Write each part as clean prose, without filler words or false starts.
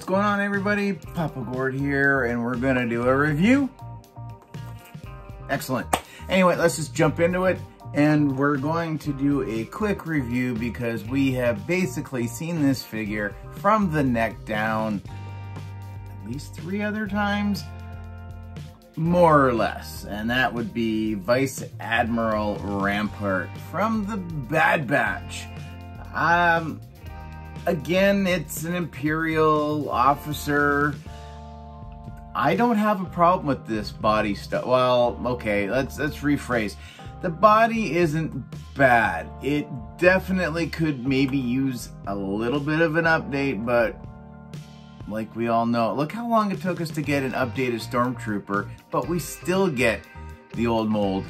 What's going on, everybody? Papa Gord here, and we're gonna do a review. Excellent. Anyway, let's just jump into it, and we're going to do a quick review because we have basically seen this figure from the neck down at least 3 other times, more or less, and that would be Vice Admiral Rampart from the Bad Batch. Again, it's an Imperial officer. I don't have a problem with this body stuff. Well, okay, let's rephrase. The body isn't bad. It definitely could maybe use a little bit of an update, but like we all know, look how long it took us to get an updated Stormtrooper, but we still get the old mold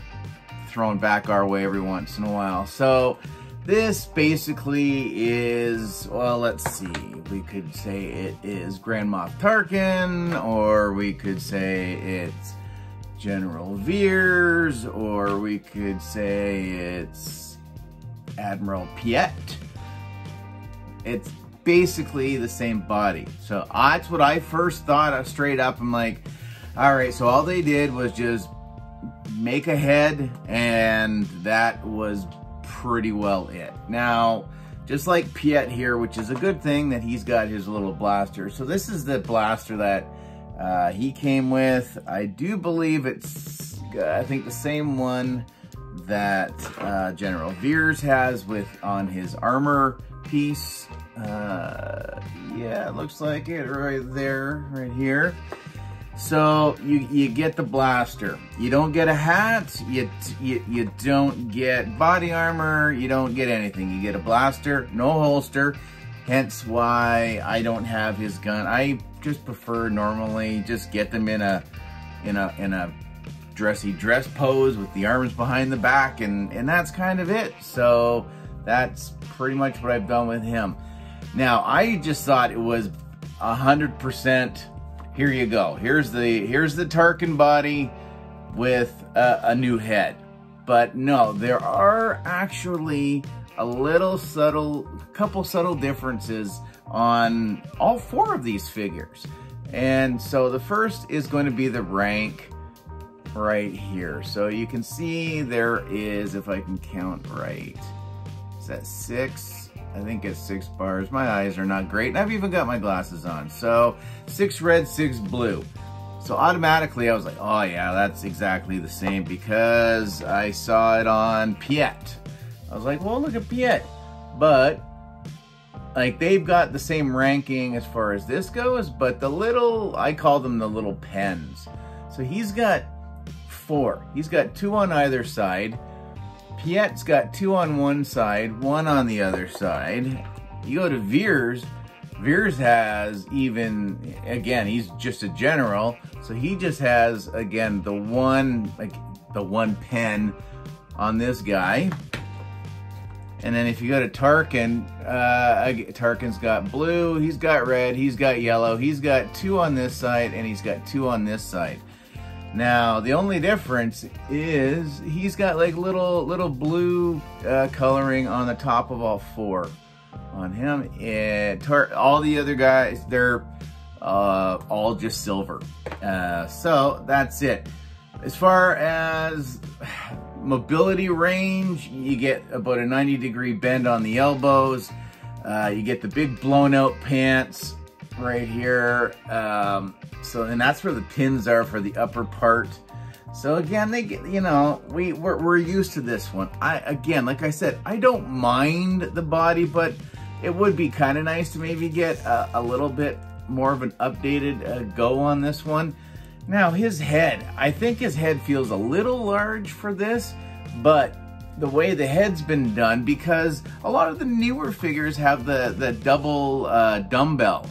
thrown back our way every once in a while. So this basically is, well, let's see, we could say it is Grand Moff Tarkin, or we could say it's General Veers, or we could say it's Admiral Piett. It's basically the same body. So that's what I first thought straight up. I'm like, all right, so all they did was just make a head, and that was pretty well it. Now, just like Piett here, which is a good thing that he's got his little blaster. So this is the blaster that he came with. I do believe it's, I think, the same one that General Veers has with on his armor piece. Yeah, it looks like it right there, right here. So you get the blaster. You don't get a hat, you don't get body armor, you don't get anything. You get a blaster, no holster, hence why I don't have his gun. I just prefer normally just get them in a dressy dress pose with the arms behind the back, and that's kind of it. So that's pretty much what I've done with him. Now, I just thought it was 100%. Here you go. Here's the Tarkin body with a new head. But no, there are actually a couple subtle differences on all 4 of these figures. And so the first is going to be the rank right here. So you can see there is, if I can count right, is that 6? I think it's 6 bars. My eyes are not great. And I've even got my glasses on. So 6 red, 6 blue. So automatically I was like, oh yeah, that's exactly the same because I saw it on Piett. I was like, well, look at Piett. But like, they've got the same ranking as far as this goes, but the little, I call them the little pens. So he's got 4. He's got 2 on either side. Piett's got 2 on one side, 1 on the other side. You go to Veers, Veers has even, again, he's just a general, so he just has, again, the one pen on this guy. And then if you go to Tarkin, Tarkin's got blue, he's got red, he's got yellow, he's got 2 on this side, and he's got 2 on this side. Now, the only difference is he's got like little blue coloring on the top of all 4 on him. All the other guys, they're all just silver. So that's it. As far as mobility range, you get about a 90-degree bend on the elbows. You get the big blown out pants right here. So, and that's where the pins are for the upper part. So again, they get, you know, we're used to this one. Again, like I said, I don't mind the body, but it would be kind of nice to maybe get a little bit more of an updated go on this one. Now his head, I think his head feels a little large for this, but the way the head's been done, because a lot of the newer figures have the double dumbbell.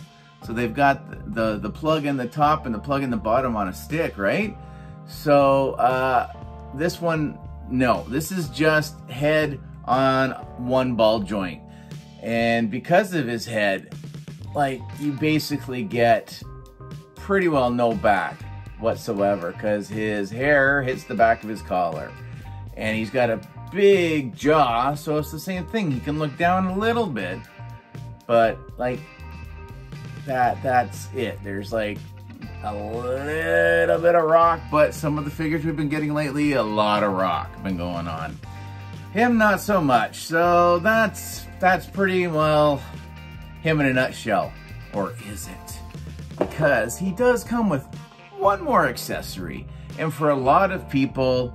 So they've got the plug in the top and the plug in the bottom on a stick, right? So this one, no, this is just head on one ball joint. And because of his head, like, you basically get pretty well no back whatsoever because his hair hits the back of his collar. And he's got a big jaw, so it's the same thing. He can look down a little bit, but like, that's it. There's like a little bit of rock, but some of the figures we've been getting lately, a lot of rock been going on. Him, not so much. So that's pretty well him in a nutshell. Or is it? Because he does come with one more accessory. And for a lot of people,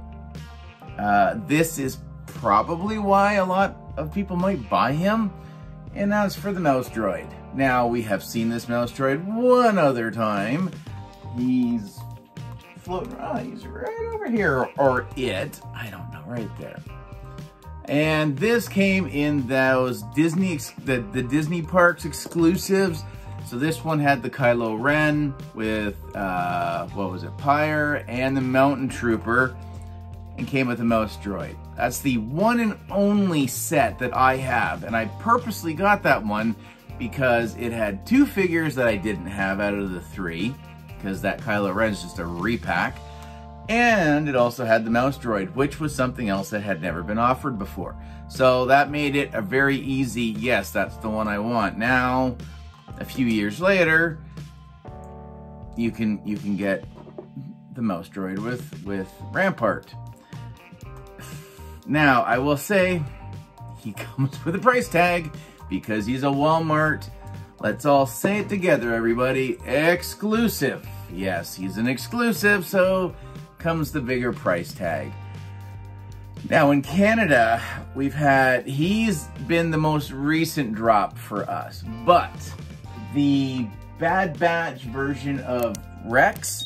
this is probably why a lot of people might buy him. And that's for the mouse droid. Now, we have seen this mouse droid one other time. He's floating, oh, he's right over here, or it, I don't know, right there. And this came in those Disney, the Disney Parks exclusives. So this one had the Kylo Ren with, what was it, Pyre and the Mountain Trooper, and came with a mouse droid. That's the one and only set that I have, and I purposely got that one because it had two figures that I didn't have out of the three, because that Kylo Ren's just a repack, and it also had the mouse droid, which was something else that had never been offered before. So that made it a very easy, yes, that's the one I want. Now, a few years later, you can get the mouse droid with Rampart. Now, I will say, he comes with a price tag, because he's a Walmart, let's all say it together, everybody, exclusive. Yes, he's an exclusive, so comes the bigger price tag. Now in Canada, we've had, he's been the most recent drop for us, but the Bad Batch version of Rex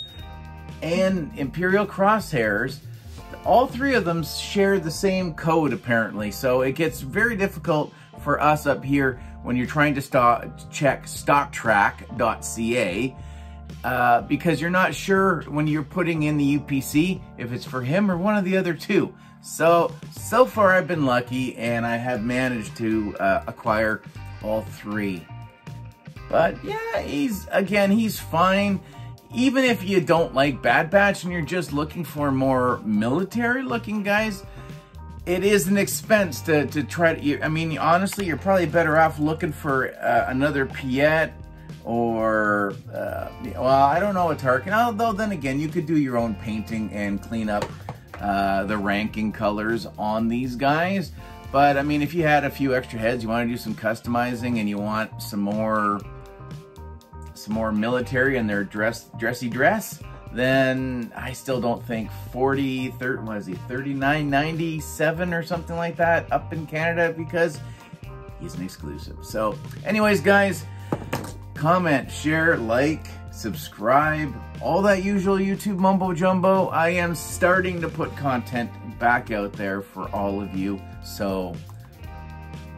and Imperial Crosshairs, all three of them share the same code apparently, so it gets very difficult for us up here when you're trying to check stocktrack.ca because you're not sure when you're putting in the UPC if it's for him or one of the other two. So far I've been lucky and I have managed to acquire all three. But yeah, he's fine. Even if you don't like Bad Batch and you're just looking for more military looking guys, it is an expense to try to, I mean, honestly, you're probably better off looking for another Piett or, well, I don't know, a Tarkin. Although then again, you could do your own painting and clean up the ranking colors on these guys. But I mean, if you had a few extra heads, you want to do some customizing and you want some more military in their dressy dress, then I still don't think 39.97 or something like that up in Canada, because he's an exclusive. So anyways, guys, comment, share, like, subscribe, all that usual YouTube mumbo jumbo. I am starting to put content back out there for all of you, so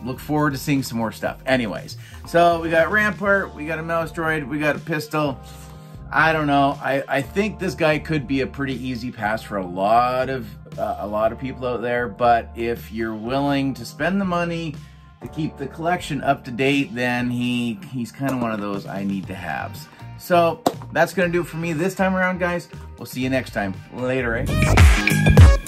look forward to seeing some more stuff. Anyways, so we got Rampart, we got a mouse droid, we got a pistol. I don't know. I think this guy could be a pretty easy pass for a lot of people out there. But if you're willing to spend the money to keep the collection up to date, then he's kind of one of those I need to haves. So that's gonna do it for me this time around, guys. We'll see you next time. Later, eh?